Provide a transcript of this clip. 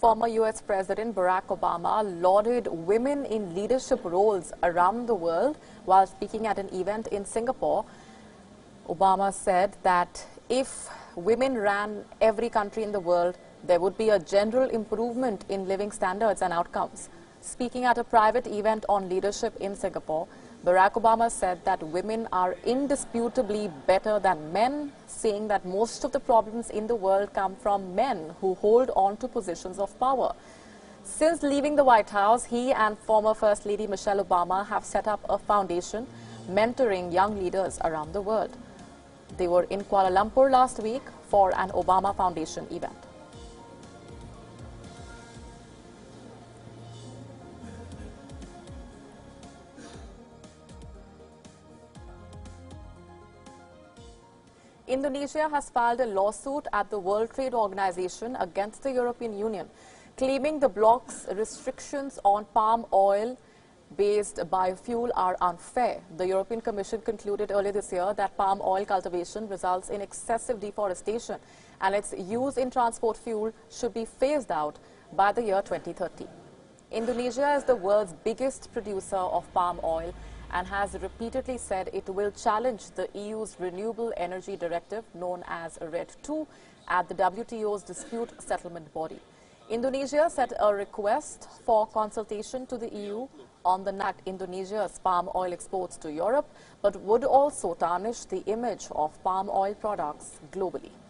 Former U.S. President Barack Obama lauded women in leadership roles around the world while speaking at an event in Singapore. Obama said that if women ran every country in the world, there would be a general improvement in living standards and outcomes. Speaking at a private event on leadership in Singapore, Barack Obama said that women are indisputably better than men, saying that most of the problems in the world come from men who hold on to positions of power. Since leaving the White House, he and former First Lady Michelle Obama have set up a foundation mentoring young leaders around the world. They were in Kuala Lumpur last week for an Obama Foundation event. Indonesia has filed a lawsuit at the World Trade Organization against the European Union, claiming the bloc's restrictions on palm oil-based biofuel are unfair. The European Commission concluded earlier this year that palm oil cultivation results in excessive deforestation and its use in transport fuel should be phased out by the year 2030. Indonesia is the world's biggest producer of palm oil and has repeatedly said it will challenge the EU's Renewable Energy Directive, known as RED2, at the WTO's dispute settlement body. Indonesia sent a request for consultation to the EU on the impact Indonesia's palm oil exports to Europe, but would also tarnish the image of palm oil products globally.